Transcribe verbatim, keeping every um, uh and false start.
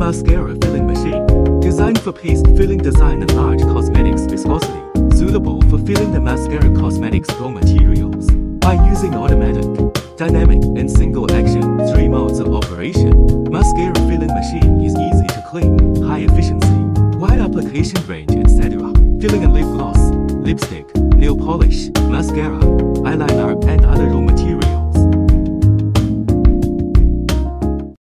Mascara Filling Machine. Designed for paste filling design and large cosmetics viscosity. Suitable for filling the mascara cosmetics raw materials. By using automatic, dynamic, and single action, three modes of operation, mascara filling machine is easy to clean, high efficiency, wide application range, et cetera. Filling and lip gloss, lipstick, nail polish, mascara, eyeliner, and other